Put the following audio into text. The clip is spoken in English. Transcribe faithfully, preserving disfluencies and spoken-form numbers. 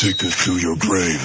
Take us to your grave.